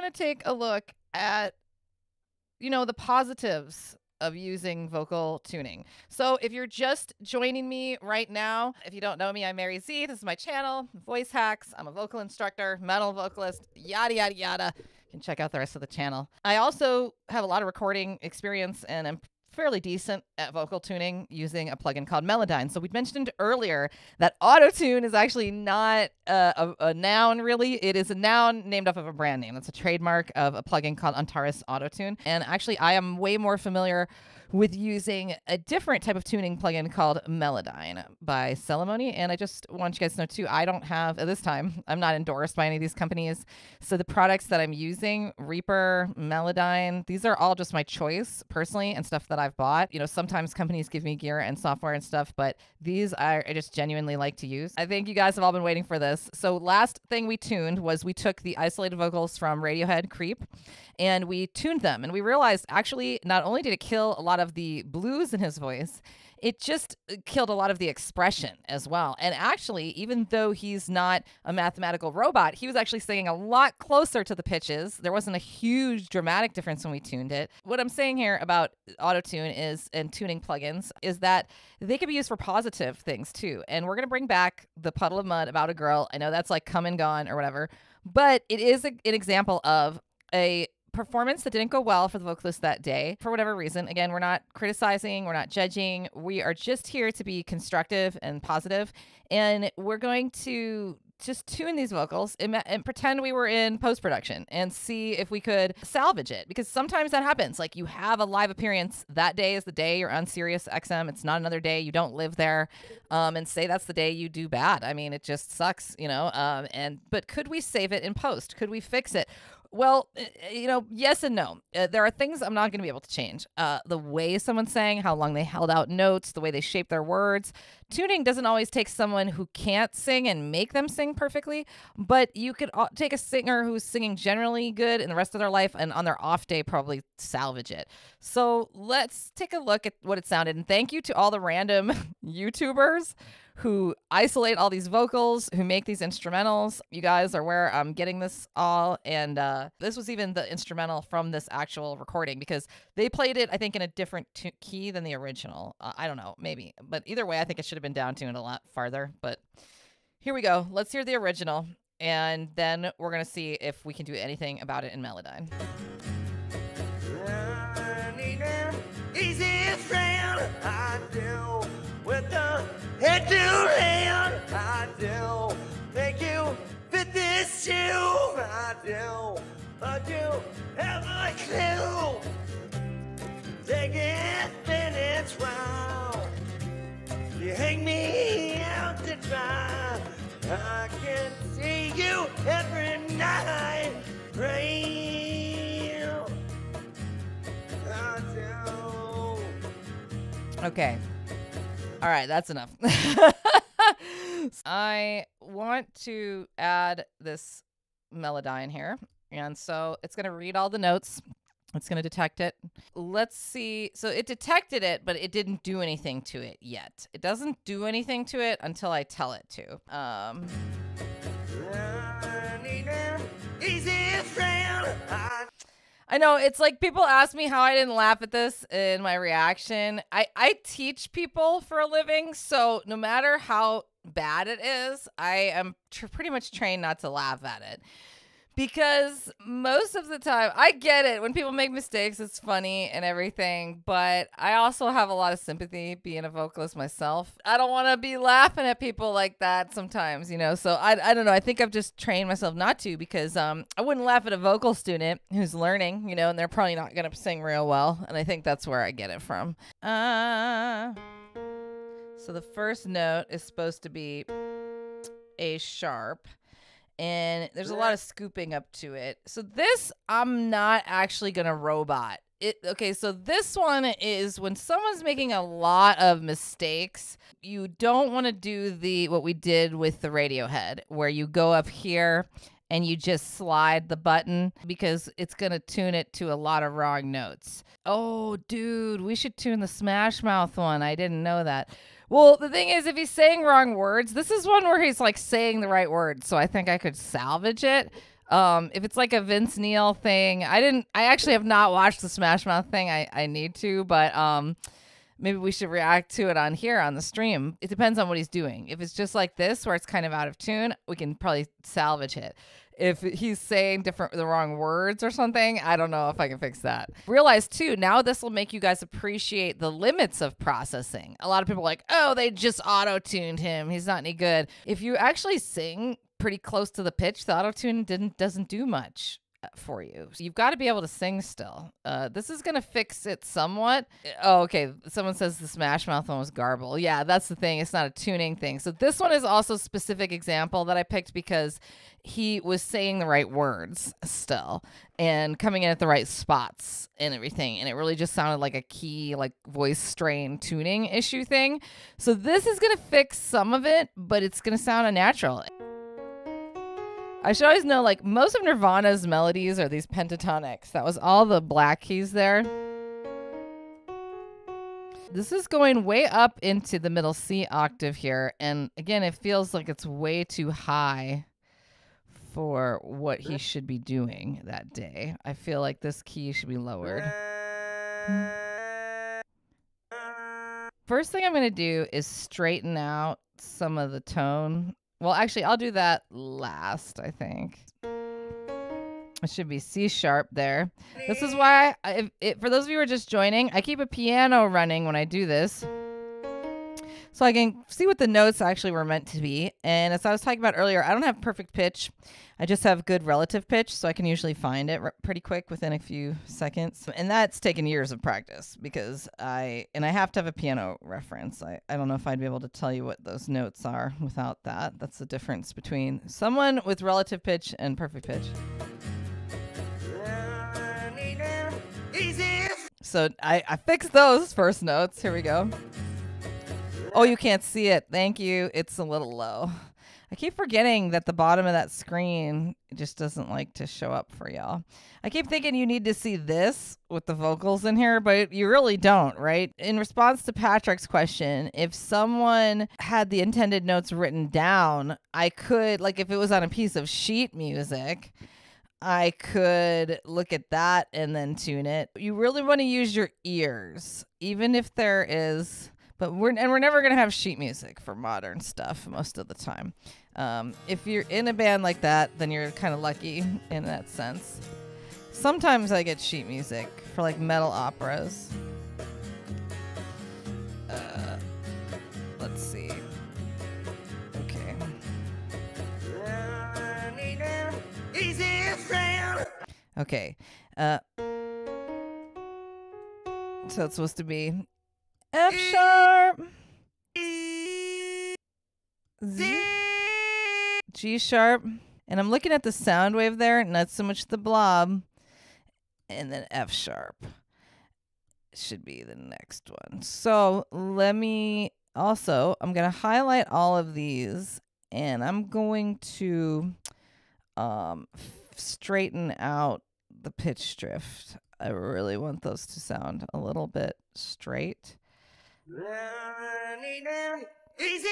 going to take a look at, you know, the positives of using vocal tuning. So if you're just joining me right now, if you don't know me, I'm Mary Z. This is my channel, Voice Hacks. I'm a vocal instructor, metal vocalist, yada, yada, yada. You can check out the rest of the channel. I also have a lot of recording experience and I'm fairly decent at vocal tuning using a plugin called Melodyne. So we mentioned earlier that autotune is actually not a noun, really. It is a noun named off of a brand name. That's a trademark of a plugin called Antares AutoTune. And actually, I am way more familiar with using a different type of tuning plugin called Melodyne by Celemony. And I just want you guys to know, too, I don't have, at this time, I'm not endorsed by any of these companies. So the products that I'm using, Reaper, Melodyne, these are all just my choice personally and stuff that I've bought. You know, sometimes companies give me gear and software and stuff, but these I just genuinely like to use. I think you guys have all been waiting for this. So last thing we tuned was we took the isolated vocals from Radiohead, Creep, and we tuned them. And we realized, actually, not only did it kill a lot of the blues in his voice, it just killed a lot of the expression as well. And actually, even though he's not a mathematical robot, he was actually singing a lot closer to the pitches. There wasn't a huge dramatic difference when we tuned it. What I'm saying here about autotune is, and tuning plugins, is that they can be used for positive things too. And we're going to bring back the Puddle of Mudd, About a Girl. I know that's like come and gone or whatever, but it is an example of a performance that didn't go well for the vocalist that day for whatever reason. Again, we're not criticizing, we're not judging. We are just here to be constructive and positive, and we're going to just tune these vocals and pretend we were in post-production and see if we could salvage it, because sometimes that happens. Like, you have a live appearance, that day is the day you're on Sirius XM, it's not another day, you don't live there, and say that's the day you do bad. I mean, it just sucks, you know. But could we save it in post? Could we fix it? Well, you know, yes and no. There are things I'm not going to be able to change. The way someone sang, how long they held out notes, the way they shaped their words. Tuning doesn't always take someone who can't sing and make them sing perfectly, but you could take a singer who's singing generally good in the rest of their life and on their off day probably salvage it. So let's take a look at what it sounded. And thank you to all the random YouTubers who isolate all these vocals, who make these instrumentals. You guys are where I'm getting this all. And this was even the instrumental from this actual recording, because they played it, I think, in a different key than the original. I don't know, maybe. But either way, I think it should have been down-tuned a lot farther. But here we go. Let's hear the original. And then we're going to see if we can do anything about it in Melodyne. Head to hand, I do. Make you fit this shoe, I do. But you have a clue. Take it, then it's wow. You hang me out to dry. I can see you every night. Real, I do. Okay. All right, that's enough. I want to add this Melodyne here. And so it's going to read all the notes. It's going to detect it. Let's see. So it detected it, but it didn't do anything to it yet. It doesn't do anything to it until I tell it to. I know, it's like people ask me how I didn't laugh at this in my reaction. I teach people for a living, so no matter how bad it is, I am pretty much trained not to laugh at it. Because most of the time, I get it. When people make mistakes, it's funny and everything. But I also have a lot of sympathy being a vocalist myself. I don't want to be laughing at people like that sometimes, you know. So I don't know. I think I've just trained myself not to, because I wouldn't laugh at a vocal student who's learning, you know, and they're probably not going to sing real well. And I think that's where I get it from. So the first note is supposed to be A sharp. And there's a lot of scooping up to it. So this, I'm not actually going to robot it. Okay, so this one is when someone's making a lot of mistakes, you don't want to do what we did with the Radiohead, where you go up here and you just slide the button, because it's going to tune it to a lot of wrong notes. Oh, dude, we should tune the Smash Mouth one. I didn't know that. Well, the thing is, if he's saying wrong words, this is one where he's like saying the right words, so I think I could salvage it. If it's like a Vince Neil thing, I actually have not watched the Smash Mouth thing. I need to, but maybe we should react to it on here on the stream. It depends on what he's doing. If it's just like this, where it's kind of out of tune, we can probably salvage it. If he's saying the wrong words or something, I don't know if I can fix that. Realize too, now this will make you guys appreciate the limits of processing. A lot of people are like, oh, they just auto-tuned him, he's not any good. If you actually sing pretty close to the pitch, the auto-tune doesn't do much for you. So you've got to be able to sing still. This is going to fix it somewhat. Oh, okay. Someone says the Smash Mouth one was garble. Yeah, that's the thing. It's not a tuning thing. So this one is also a specific example that I picked because he was saying the right words still and coming in at the right spots and everything. And it really just sounded like a key, like voice strain tuning issue thing. So this is going to fix some of it, but it's going to sound unnatural. I should always know, like, most of Nirvana's melodies are these pentatonics. That was all the black keys there. This is going way up into the middle C octave here. And again, it feels like it's way too high for what he should be doing that day. I feel like this key should be lowered. First thing I'm going to do is straighten out some of the tone. Well, actually, I'll do that last, I think. It should be C sharp there. This is why, for those of you who are just joining, I keep a piano running when I do this, so I can see what the notes actually were meant to be. And as I was talking about earlier, I don't have perfect pitch. I just have good relative pitch, so I can usually find it pretty quick within a few seconds. And that's taken years of practice because I have to have a piano reference. I don't know if I'd be able to tell you what those notes are without that. That's the difference between someone with relative pitch and perfect pitch. So I fixed those first notes. Here we go. Oh, you can't see it. Thank you. It's a little low. I keep forgetting that the bottom of that screen just doesn't like to show up for y'all. I keep thinking you need to see this with the vocals in here, but you really don't, right? In response to Patrick's question, if someone had the intended notes written down, I could, like if it was on a piece of sheet music, I could look at that and then tune it. You really want to use your ears, even if there is... But we're never going to have sheet music for modern stuff most of the time. If you're in a band like that, then you're kind of lucky in that sense. Sometimes I get sheet music for like metal operas. Let's see. Okay. Okay. So it's supposed to be... F sharp, Z, G sharp, and I'm looking at the sound wave there, not so much the blob, and then F sharp should be the next one. So let me also, I'm going to highlight all of these, and I'm going to straighten out the pitch drift. I really want those to sound a little bit straight. Easy,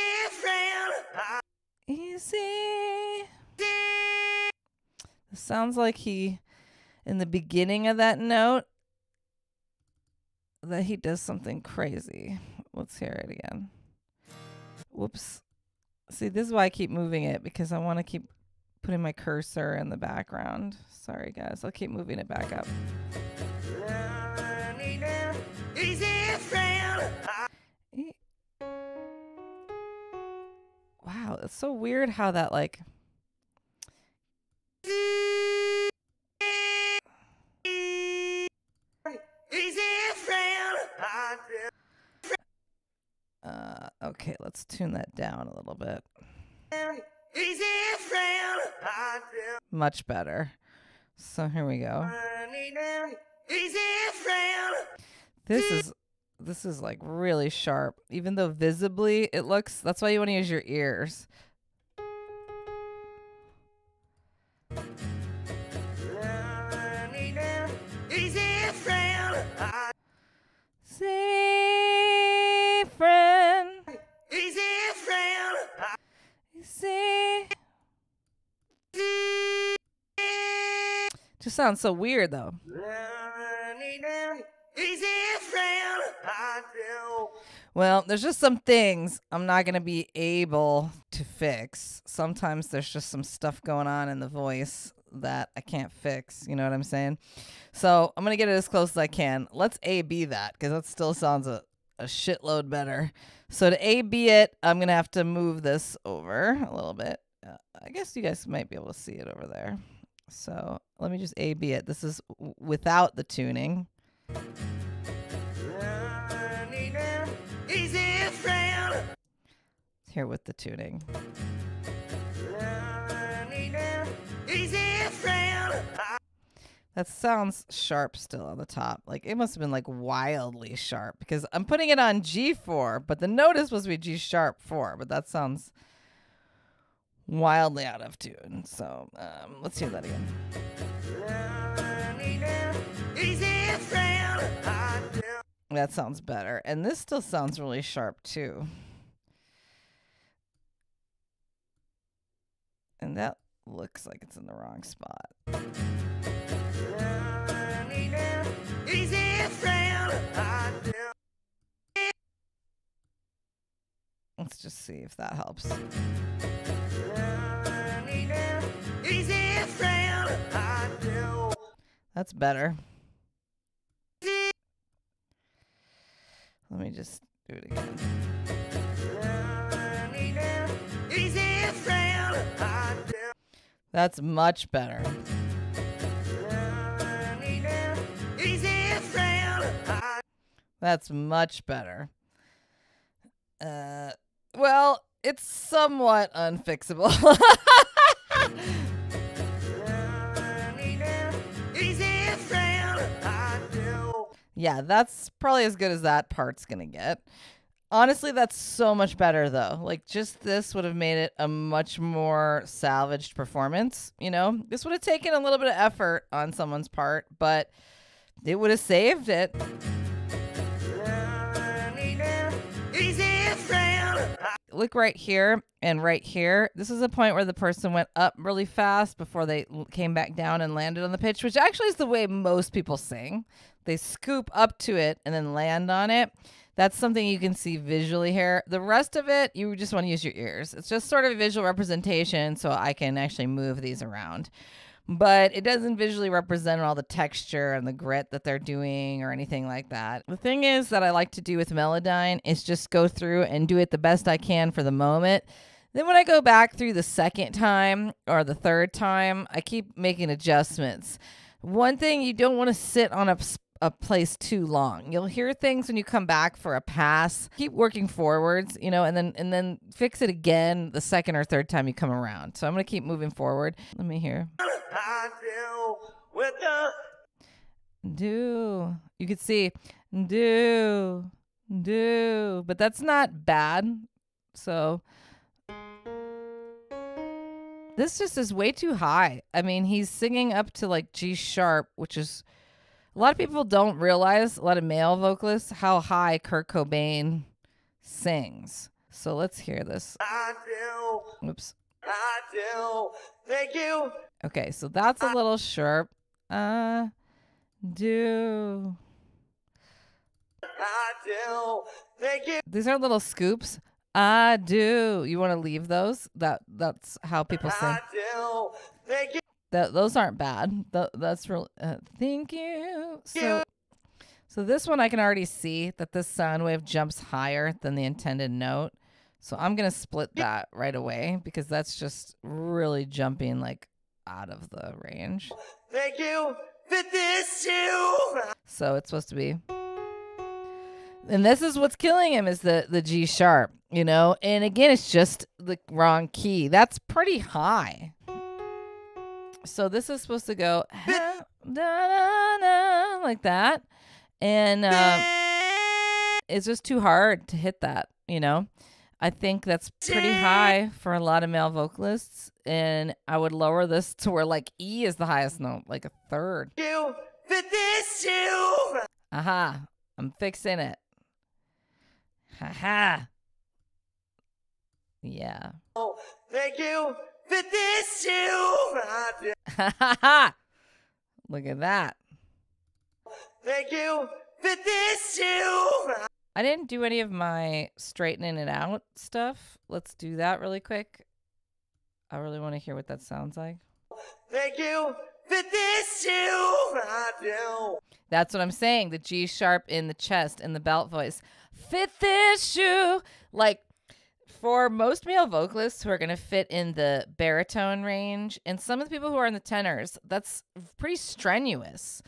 easy. It sounds like he, in the beginning of that note, that he does something crazy. Let's hear it again. Whoops. See, this is why I keep moving it, because I want to keep putting my cursor in the background. Sorry, guys. I'll keep moving it back up. Easy, wow, it's so weird how that like okay, let's tune that down a little bit. Much better. So here we go. This is like really sharp, even though visibly it looks, that's why you want to use your ears. Say friend. Easy friend. Say. Just sounds so weird though. Well, there's just some things I'm not going to be able to fix. Sometimes there's just some stuff going on in the voice that I can't fix. You know what I'm saying? So I'm going to get it as close as I can. Let's A-B that because that still sounds a shitload better. So to A-B it, I'm going to have to move this over a little bit. I guess you guys might be able to see it over there. So let me just A-B it. This is without the tuning. Here with the tuning. That sounds sharp still on the top. Like it must have been like wildly sharp because I'm putting it on G4, but the note is supposed to be G sharp 4, but that sounds wildly out of tune. So let's hear that again. That sounds better. And this still sounds really sharp too. And that looks like it's in the wrong spot. Let's just see if that helps. That's better. Let me just do it again. That's much better. That's much better. Well, it's somewhat unfixable. Yeah, that's probably as good as that part's gonna get. Honestly, that's so much better though. Like just this would have made it a much more salvaged performance, you know? This would have taken a little bit of effort on someone's part, but it would have saved it. Look right here and right here. This is a point where the person went up really fast before they came back down and landed on the pitch, which actually is the way most people sing. They scoop up to it and then land on it. That's something you can see visually here. The rest of it, you just want to use your ears. It's just sort of a visual representation, so I can actually move these around. But it doesn't visually represent all the texture and the grit that they're doing or anything like that. The thing is that I like to do with Melodyne is just go through and do it the best I can for the moment. Then when I go back through the second time or the third time, I keep making adjustments. One thing, you don't want to sit on a place too long. You'll hear things when you come back for a pass. Keep working forwards, you know, and then fix it again the second or third time you come around. So I'm going to keep moving forward. Let me hear. Do. You could see do, but that's not bad. So this just is way too high. I mean, he's singing up to like G sharp, which is a lot of people don't realize, a lot of male vocalists, how high Kurt Cobain sings. So let's hear this. Oops. Thank you. Okay, so that's a little sharp. Do. Thank you. These are little scoops. I do. You want to leave those? That's how people sing. Thank you. Those aren't bad. That's real. Thank you. So this one I can already see that this sound wave jumps higher than the intended note. So I'm going to split that right away because that's just really jumping like out of the range. Thank you for this too. So it's supposed to be. And this is what's killing him is the G sharp, you know. And again, it's just the wrong key. That's pretty high. So this is supposed to go da, da, da, like that. And it's just too hard to hit that, you know. I think that's pretty high for a lot of male vocalists. And I would lower this to where like E is the highest note, like a third. Aha, I'm fixing it. Haha. Yeah. Oh, thank you. But this too. Look at that. Thank you for this, you. I didn't do any of my straightening it out stuff. Let's do that really quick. I really want to hear what that sounds like. Thank you for this, you. That's what I'm saying. The G sharp in the chest in the belt voice. Fit this shoe. Like, for most male vocalists who are going to fit in the baritone range, and some of the people who are in the tenors, that's pretty strenuous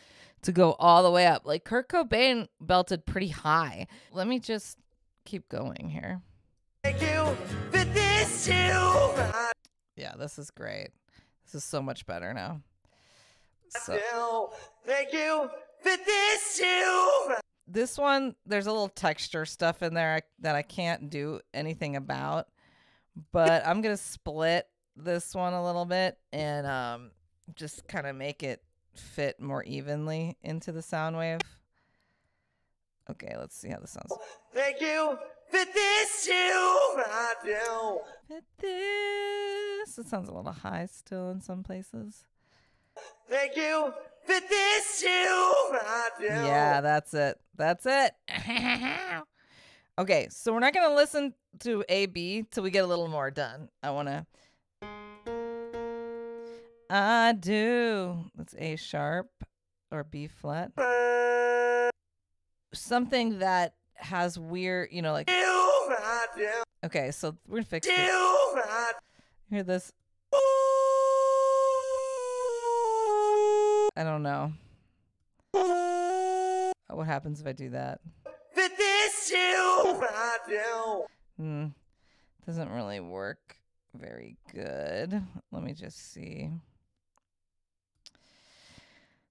to go all the way up. Like, Kurt Cobain belted pretty high. Let me just keep going here. Thank you for this too. Yeah, this is great. This is so much better now. So, thank you for this too. This one, there's a little texture stuff in there that I can't do anything about, but I'm going to split this one a little bit and just kind of make it fit more evenly into the sound wave. Okay, let's see how this sounds. Thank you for this, you. For this. It sounds a little high still in some places. Thank you. For this you. Yeah, that's it. That's it. Okay, so we're not going to listen to A-B till we get a little more done. I want to... I do. That's A sharp or B flat. Something that has weird, you know, like... Okay, so we're going to fix it. Hear this. I don't know. What happens if I do that? But this you. Doesn't really work very good. Let me just see.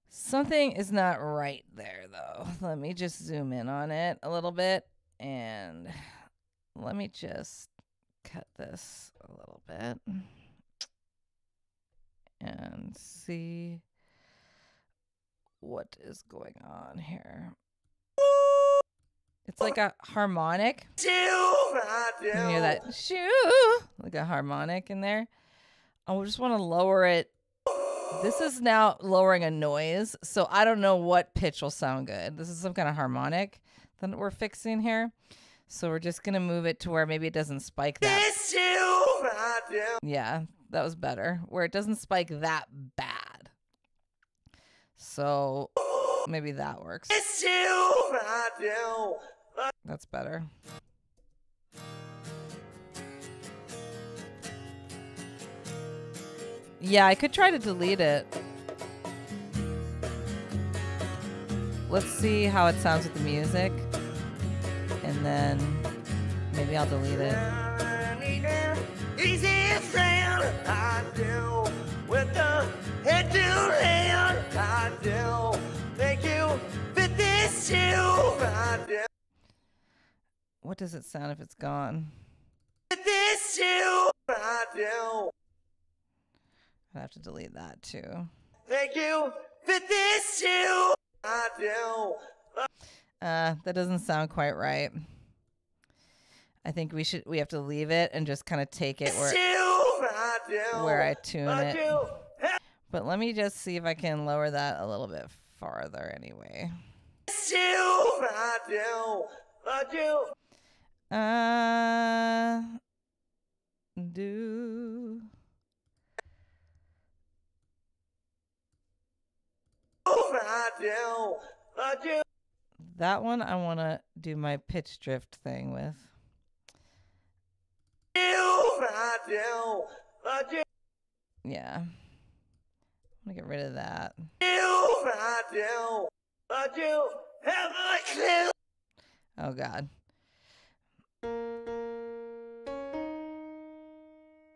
Something is not right there, though. Let me just zoom in on it a little bit, and let me just cut this a little bit and see what is going on here. It's like a harmonic. You hear that shoo, like a harmonic in there. I just want to lower it. This is now lowering a noise, so I don't know what pitch will sound good. This is some kind of harmonic that we're fixing here, so we're just gonna move it to where maybe it doesn't spike that. Yeah, that was better, where it doesn't spike that bad. So maybe that works. That's better. Yeah, I could try to delete it. Let's see how it sounds with the music. And then maybe I'll delete it. What does it sound if it's gone? I have to delete that too. Thank you for this you. That doesn't sound quite right. I think we have to leave it and just kind of take it where I tune it. But let me just see if I can lower that a little bit farther anyway. Do. That one I want to do my pitch drift thing with. Yeah. I'm gonna get rid of that. Oh God.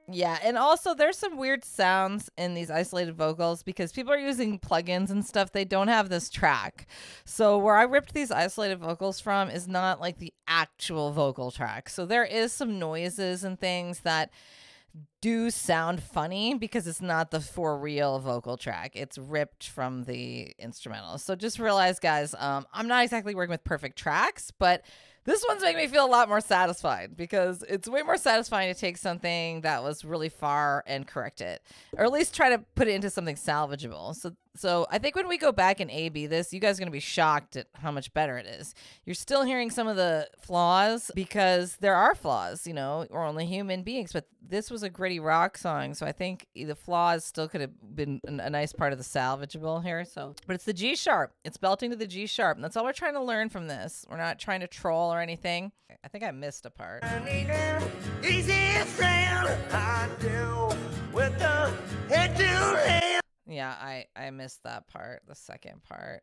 Yeah, and also there's some weird sounds in these isolated vocals because people are using plugins and stuff. They don't have this track. So where I ripped these isolated vocals from is not like the actual vocal track. So there is some noises and things that do sound funny because it's not the for real vocal track. It's ripped from the instrumental. So just realize, guys, I'm not exactly working with perfect tracks, but This one's making me feel a lot more satisfied because it's way more satisfying to take something that was really far and correct it, or at least try to put it into something salvageable. So I think when we go back and A/B this, you guys are going to be shocked at how much better it is. You're still hearing some of the flaws because there are flaws, you know, we're only human beings, but this was a gritty rock song. So I think the flaws still could have been a nice part of the salvageable here. So, but it's the G sharp. It's belting to the G sharp. And that's all we're trying to learn from this. We're not trying to troll or anything. I think I missed a part. I need an easy friend. I do with the head to hand. Yeah, I missed that part, the second part.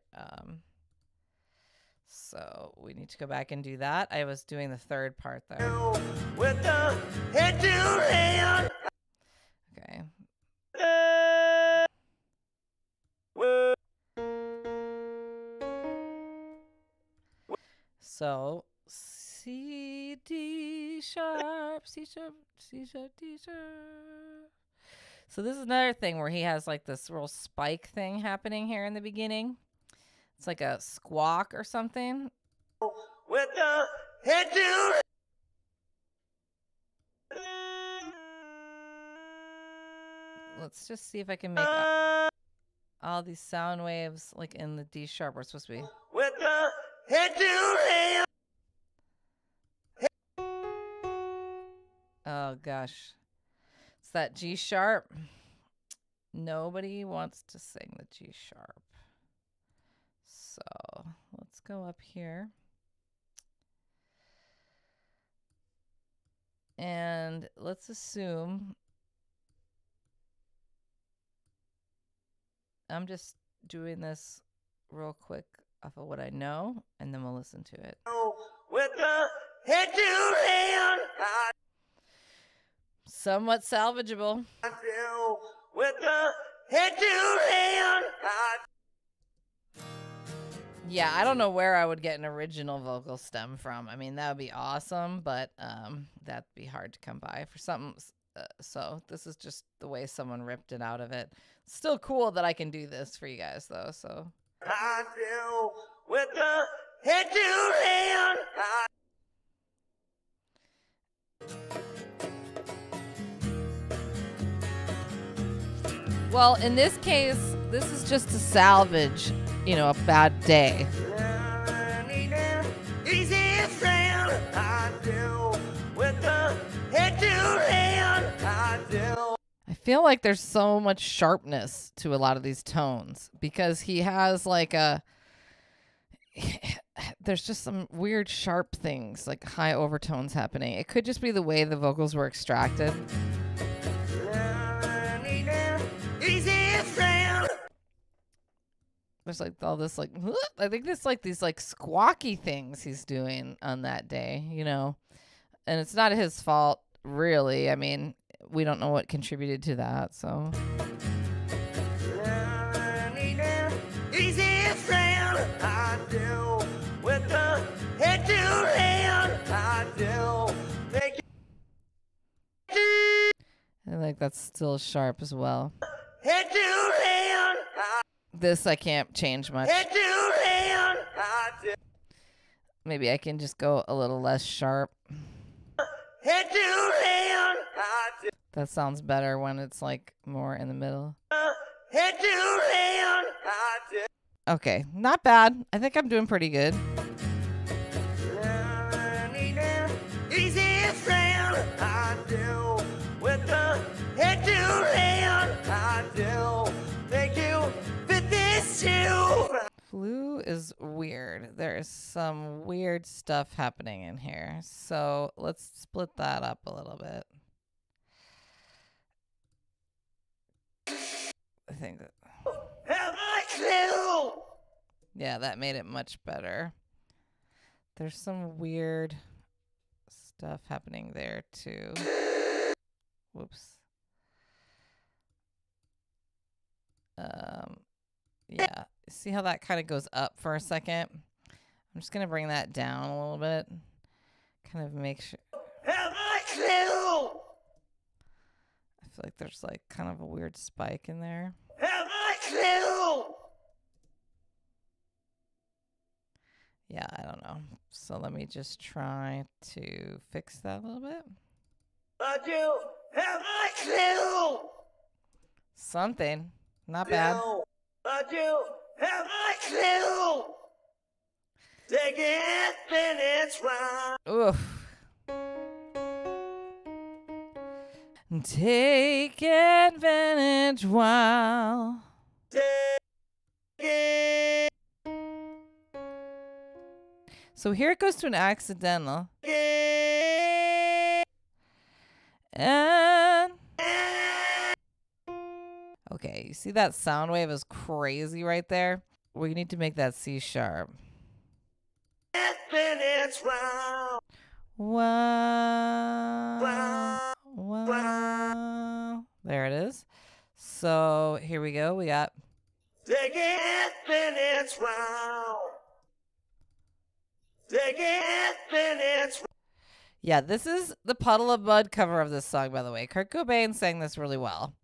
So we need to go back and do that. I was doing the third part though. With the head to hand. Okay. So C, D sharp, C sharp, C sharp, D sharp. So this is another thing where he has like this real spike thing happening here in the beginning. It's like a squawk or something. With the head to. Let's just see if I can make all these sound waves like in the D sharp we're supposed to be. With the head to. Oh gosh. It's that G sharp. Nobody wants to sing the G sharp. So let's go up here. And let's assume. I'm just doing this real quick off of what I know, and then we'll listen to it. With the head to hand. Somewhat salvageable. With the head to hand. Yeah, I don't know where I would get an original vocal stem from. I mean, that would be awesome, but that'd be hard to come by for something. So this is just the way someone ripped it out of it. Still cool that I can do this for you guys, though. So. I do with the head to hand. Well, in this case, this is just to salvage, you know, a bad day. I feel like there's so much sharpness to a lot of these tones because he has like a, there's just some weird sharp things, like high overtones happening. It could just be the way the vocals were extracted. There's like all this like, I think there's like these like squawky things he's doing on that day, you know, and it's not his fault really. I mean, we don't know what contributed to that. So. I think that's still sharp as well. Head to hand. This I can't change much. Head to hand. Maybe I can just go a little less sharp. Head to hand. That sounds better when it's like more in the middle. Head to hand. Okay, not bad. I think I'm doing pretty good. Easy friend. I do with the head to hand. I do. Thank you. Flu is weird. There is some weird stuff happening in here. So let's split that up a little bit. I think that. Yeah, that made it much better. There's some weird stuff happening there too. Whoops. Yeah, see how that kind of goes up for a second? I'm just going to bring that down a little bit. Kind of make sure. I feel like there's like kind of a weird spike in there. Yeah, I don't know. So let me just try to fix that a little bit. But you have a clue. Something. Not bad. But you have a clue. Take it, then it's right. Oof. Take advantage while. Take it. So here it goes to an accidental. And. Okay, you see that sound wave is crazy right there? We need to make that C sharp. Wow. Wow. There it is. So here we go. We got. Take it, then it's wow. Take it, then it's. Yeah, this is the Puddle of Mudd cover of this song, by the way. Kurt Cobain sang this really well.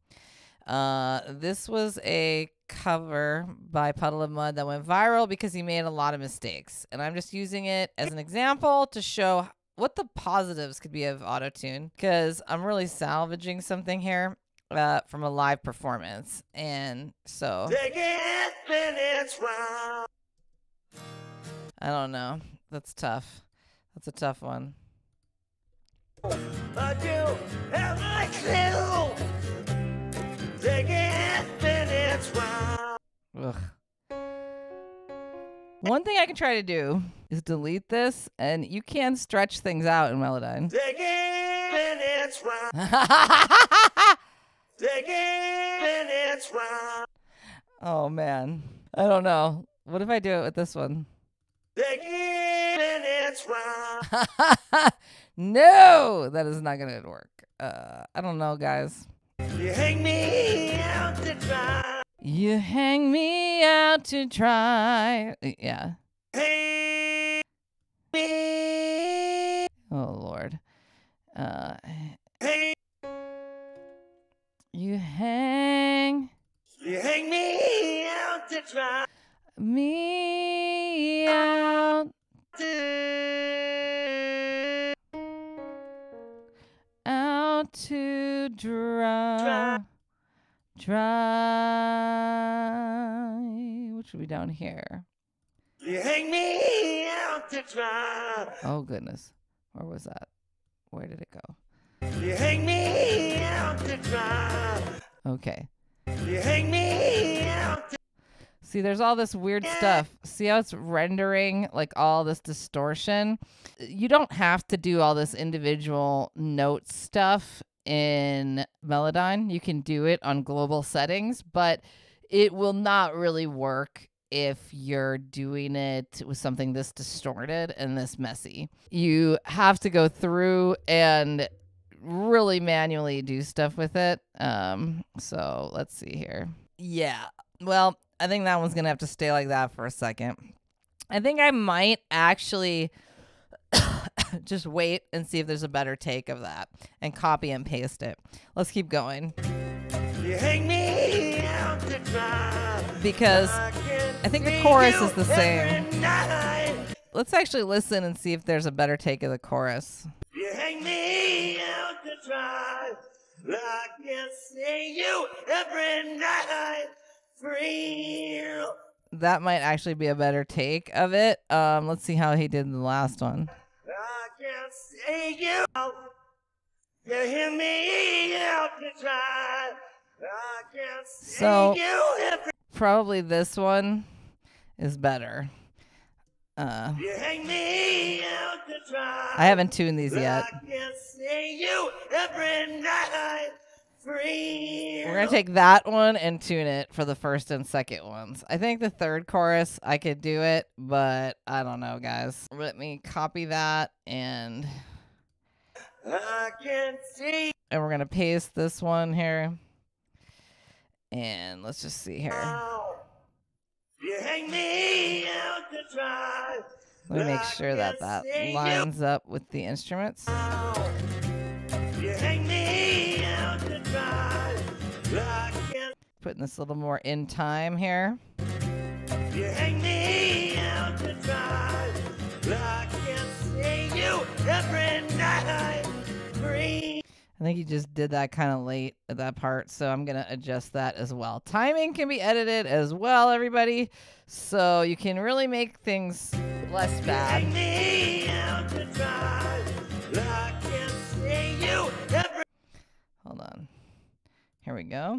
This was a cover by Puddle of Mudd that went viral because he made a lot of mistakes. And I'm just using it as an example to show what the positives could be of auto-tune, because I'm really salvaging something here from a live performance. And so I don't know. That's tough. That's a tough one. I do have my clue. Take it, then it's wrong. Ugh. One thing I can try to do is delete this, and you can stretch things out in Melodyne. Take it, then it's wrong. Take it, then it's wrong. Oh man, I don't know. What if I do it with this one? Take it, then it's wrong. No, that is not gonna work. I don't know, guys. You hang me out to dry. You hang me out to dry. Yeah. Hang me. Oh, Lord. Hang. You hang. You hang me out to dry. Me out to. Out to dry, dry, which would be down here. You hang me out to dry. Oh goodness, where was that? Where did it go? You hang me out to dry. Okay. You hang me out to. See, there's all this weird stuff. See how it's rendering, like, all this distortion? You don't have to do all this individual note stuff in Melodyne. You can do it on global settings, but it will not really work if you're doing it with something this distorted and this messy. You have to go through and really manually do stuff with it. So let's see here. Yeah, well... I think that one's going to have to stay like that for a second. I think I might actually just wait and see if there's a better take of that and copy and paste it. Let's keep going. You hang me out to dry. Because I think the chorus is the same. Night. Let's actually listen and see if there's a better take of the chorus. You hang me out to dry. I can see you every night. That might actually be a better take of it. Let's see how he did in the last one. I can't see you. You hear me out to try. I can't see you. Probably this one is better. You hang me out to try. I haven't tuned these yet. I can't see you every night. We're gonna take that one and tune it for the first and second ones. I think the third chorus I could do it, but I don't know, guys. Let me copy that and I can't see. And we're gonna paste this one here. And let's just see here. You hang me out to dry. Let me make sure that that lines up with the instruments. You hang me out to dry. Putting this a little more in time here. You You hang me out to dry. I can see you every night. Green. I think he just did that kind of late at that part, so I'm going to adjust that as well. Timing can be edited as well, everybody, so you can really make things less bad. Hold on. Here we go.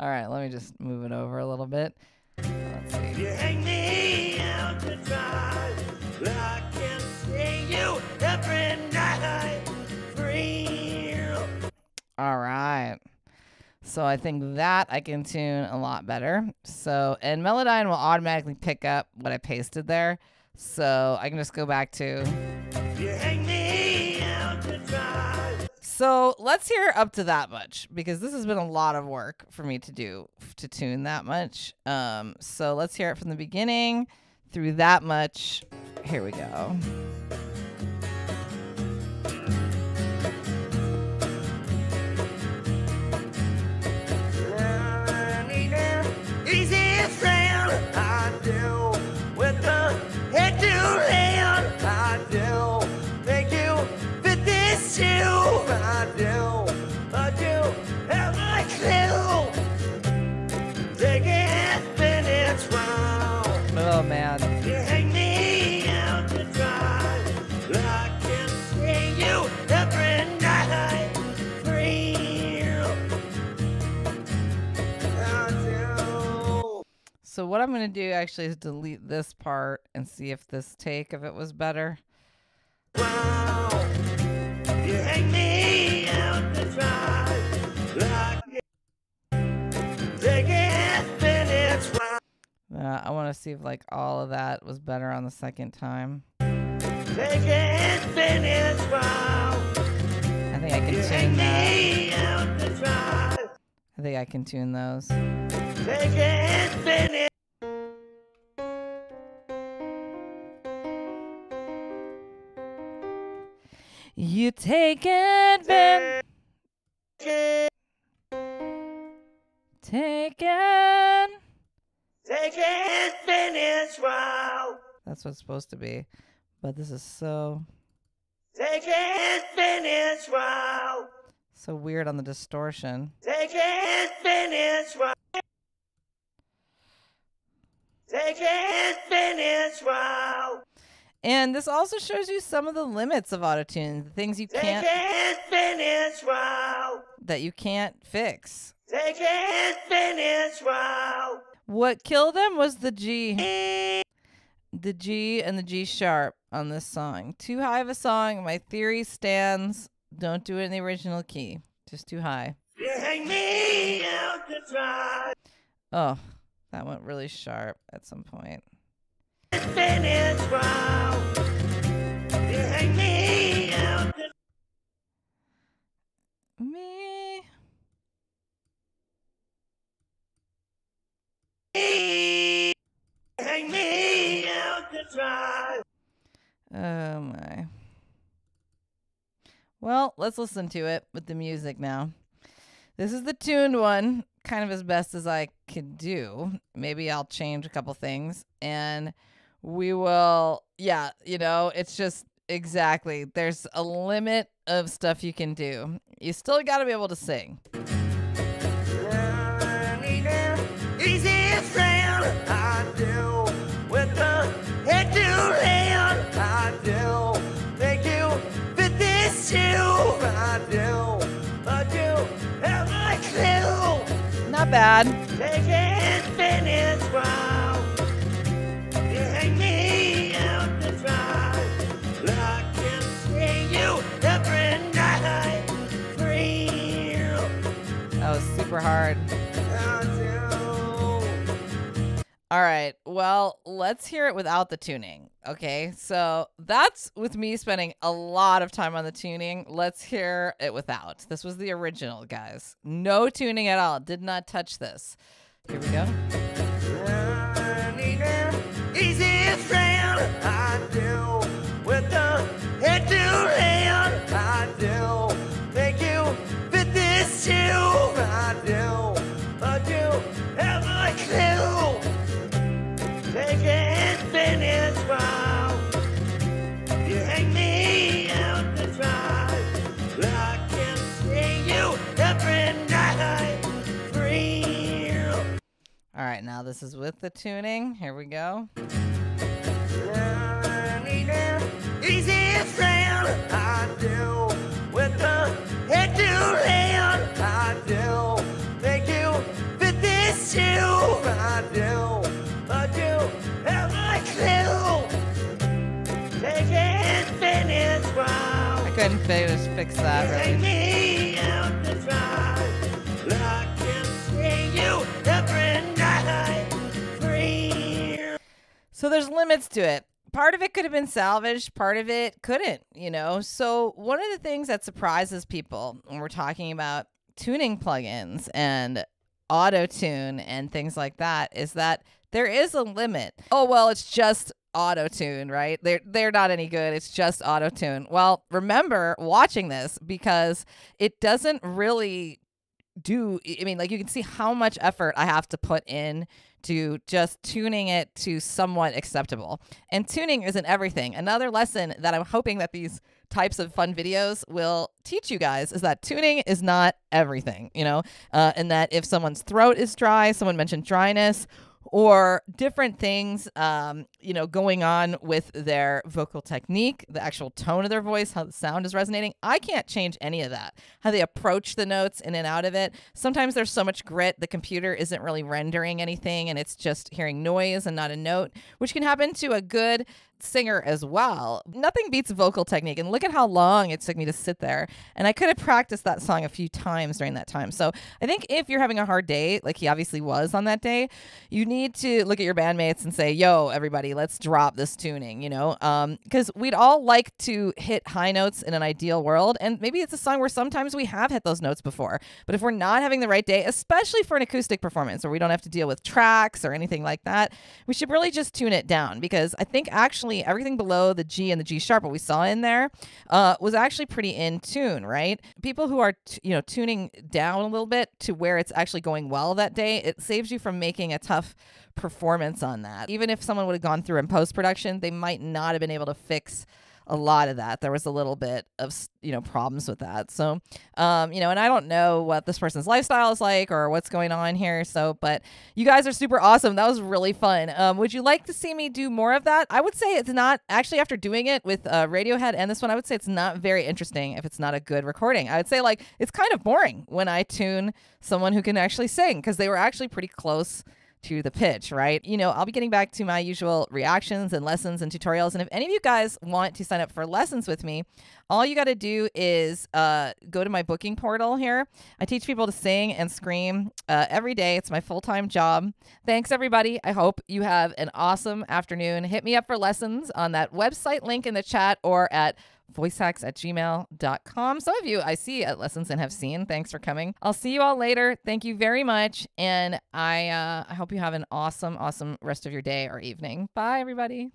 All right, let me just move it over a little bit. Let's see. You hang me out to dry. I can see you every night. All right. So I think that I can tune a lot better. So, and Melodyne will automatically pick up what I pasted there. So I can just go back to. You hang me out to dry. So let's hear up to that much, because this has been a lot of work for me to do to tune that much. So let's hear it from the beginning through that much. Here we go. Oh man. You hang me out to dry. I can see you every night. So what I'm gonna do actually is delete this part and see if this take of it was better. Wow. You hang me out to dry. I want to see if like all of that was better on the second time. I think I can tune that. I think I can tune those. You take advantage. Take advantage. Take it, finish, wow. That's what it's supposed to be. But this is so... Take it, finish, wow. So weird on the distortion. Take it, finish, wow. Take it, finish, wow. And this also shows you some of the limits of autotune, the things you can't... Take it, finish, wow. That you can't fix. Take it, finish, wow. What killed him was the G. The G and the G sharp on this song. Too high of a song. My theory stands. Don't do it in the original key. Just too high. You hang me out to dry. Oh, that went really sharp at some point. Finish, wow. You hang me out to me. Hang me out to dry. Oh my. Well, let's listen to it with the music now. This is the tuned one, kind of as best as I could do. Maybe I'll change a couple things and we will, yeah, you know, it's just exactly. There's a limit of stuff you can do. You still got to be able to sing. I do with the head to hand. I do make you fit this shoe. I do have my clue. Not bad. Take it, finish, wow. You hang me out to dry. I can see you every night. Free. That was super hard. All right, well, let's hear it without the tuning, okay? So that's with me spending a lot of time on the tuning. Let's hear it without. This was the original, guys. No tuning at all. Did not touch this. Here we go. right, now this is with the tuning. Here we go. Easiest sound I do with the head to hand. I do make you fit this shoe. I do have my clue. Take it, finish wrong. I couldn't fix that. Really. Take me out the drive. I can see you every night. Free. So there's limits to it. Part of it could have been salvaged, part of it couldn't, you know? So one of the things that surprises people when we're talking about tuning plugins and auto-tune and things like that is that there is a limit. Oh, well, it's just auto-tune, right? They're not any good. It's just auto-tune. Well, remember watching this because it doesn't really do, I mean, like you can see how much effort I have to put in to just tuning it to somewhat acceptable. And tuning isn't everything. Another lesson that I'm hoping that these types of fun videos will teach you guys is that tuning is not everything, you know? And that if someone's throat is dry, someone mentioned dryness, or different things, you know, going on with their vocal technique, the actual tone of their voice, how the sound is resonating. I can't change any of that, how they approach the notes in and out of it. Sometimes there's so much grit, the computer isn't really rendering anything and it's just hearing noise and not a note, which can happen to a good singer as well. Nothing beats vocal technique. And look at how long it took me to sit there. And I could have practiced that song a few times during that time. So I think if you're having a hard day, like he obviously was on that day, you need to look at your bandmates and say, yo, everybody, let's drop this tuning, you know? Because we'd all like to hit high notes in an ideal world. And maybe it's a song where sometimes we have hit those notes before. But if we're not having the right day, especially for an acoustic performance where we don't have to deal with tracks or anything like that, we should really just tune it down. Because I think actually everything below the G and the G sharp, what we saw in there, was actually pretty in tune, right? People who are, you know, tuning down a little bit to where it's actually going well that day, it saves you from making a tough performance on that. Even if someone would have gone through in post-production, they might not have been able to fix a lot of that. There was a little bit of, you know, problems with that. So, you know, and I don't know what this person's lifestyle is like or what's going on here. So, but you guys are super awesome. That was really fun. Would you like to see me do more of that? I would say it's not actually, after doing it with Radiohead and this one, I would say it's not very interesting if it's not a good recording. I would say like, it's kind of boring when I tune someone who can actually sing because they were actually pretty close to the pitch, right? You know, I'll be getting back to my usual reactions and lessons and tutorials. And if any of you guys want to sign up for lessons with me, all you got to do is go to my booking portal here. I teach people to sing and scream every day. It's my full-time job. Thanks, everybody. I hope you have an awesome afternoon. Hit me up for lessons on that website link in the chat or at voicehacks@gmail.com. Some of you I see at lessons and have seen. Thanks for coming. I'll see you all later. Thank you very much. And I hope you have an awesome, awesome rest of your day or evening. Bye, everybody.